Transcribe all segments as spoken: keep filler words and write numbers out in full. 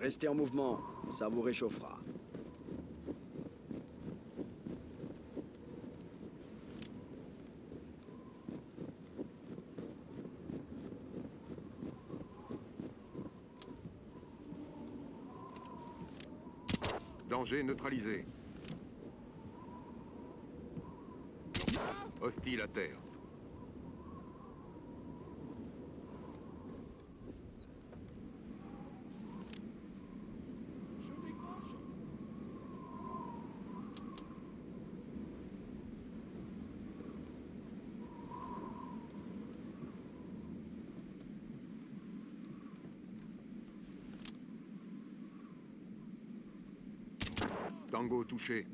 Restez en mouvement, ça vous réchauffera. Danger neutralisé. Hostile à terre. Tango touché.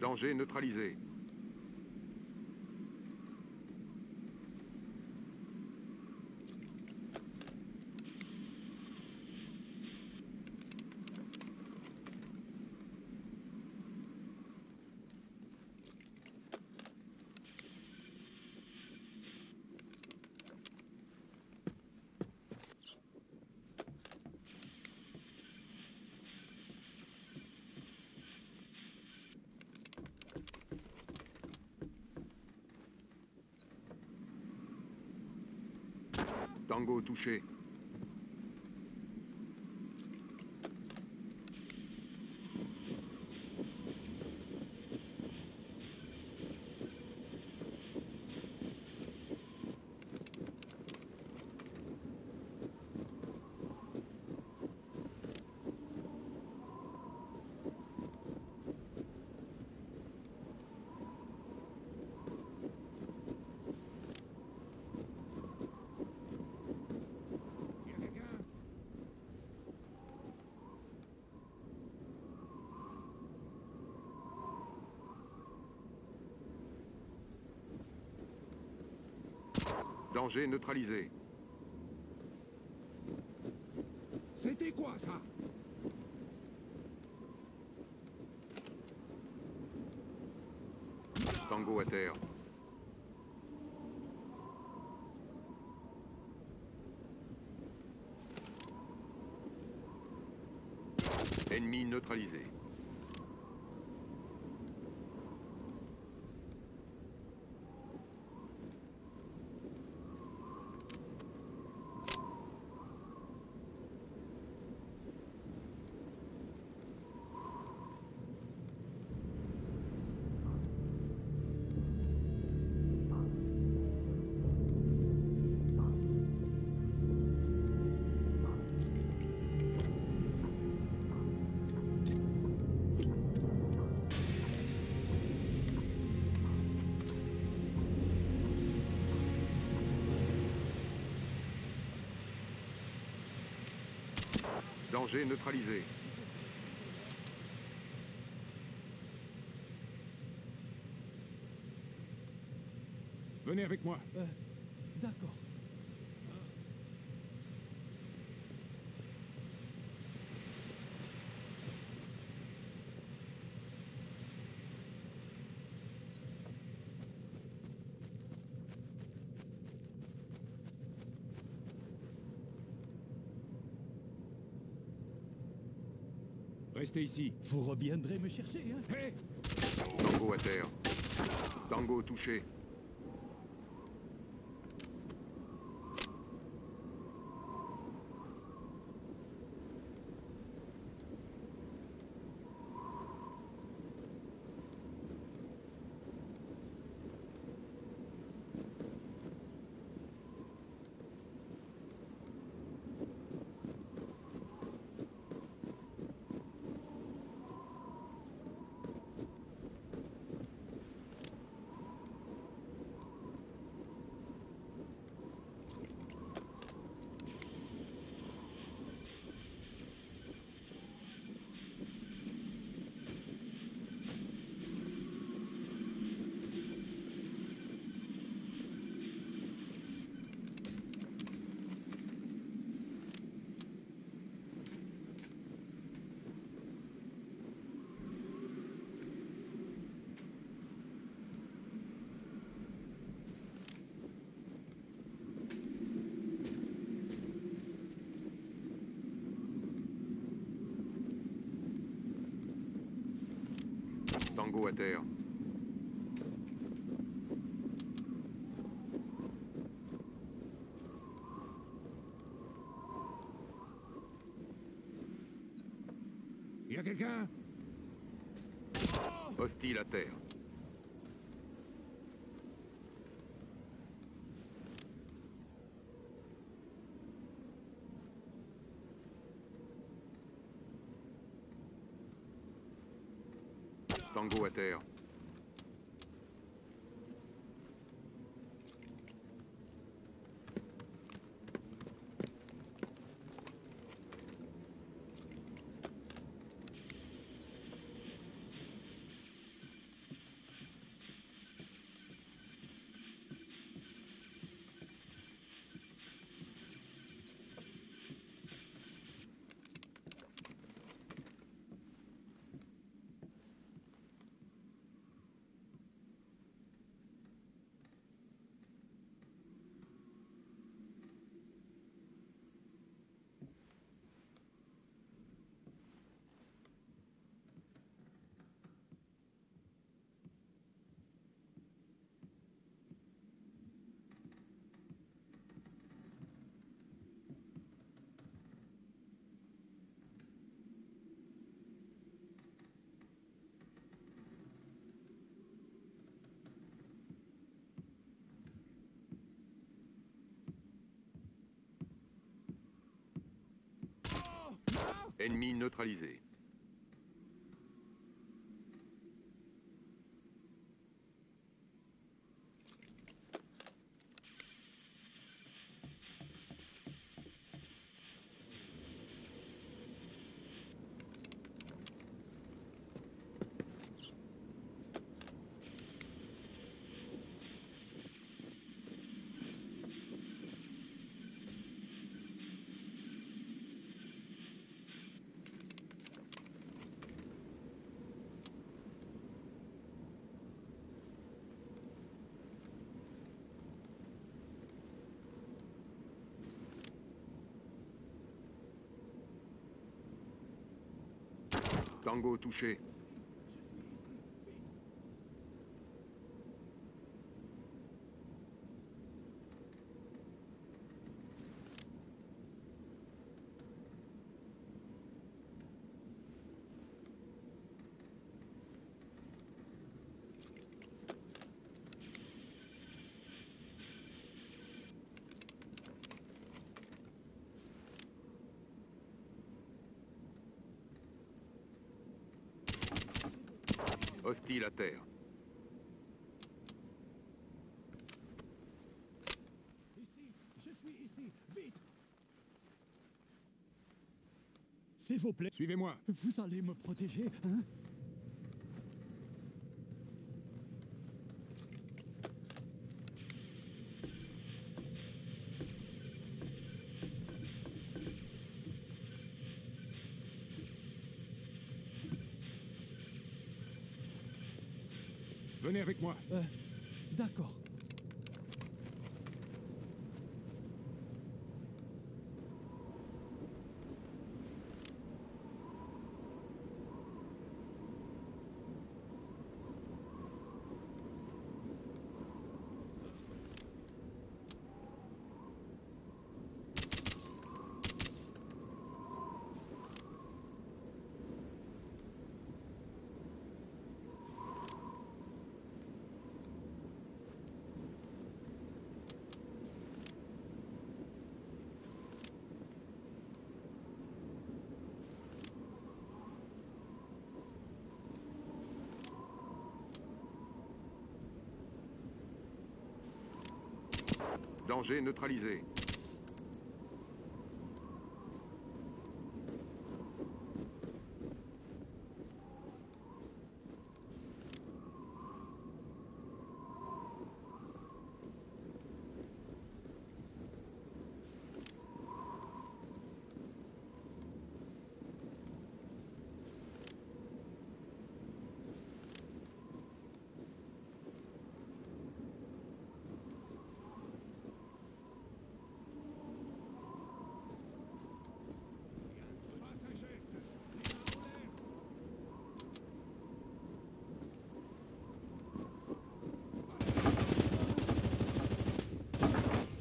Danger neutralisé. Tango touché. Danger neutralisé. C'était quoi ça? Tango à terre. Ennemi neutralisé. Danger neutralisé. Venez avec moi. Euh, D'accord. Restez ici. Vous reviendrez me chercher, hein? Hey! Tango à terre. Tango touché. Tango à terre. Il y a quelqu'un? Hostile à terre. Tango à terre. Ennemi neutralisé. Tango touché. Hostile à terre. Ici, je suis ici, vite. S'il vous plaît, suivez-moi. Vous allez me protéger, hein? Venez avec moi. Euh, D'accord. Danger neutralisé.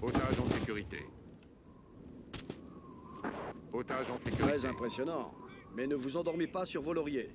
Otage en sécurité. Otage en sécurité. Très impressionnant. Mais ne vous endormez pas sur vos lauriers.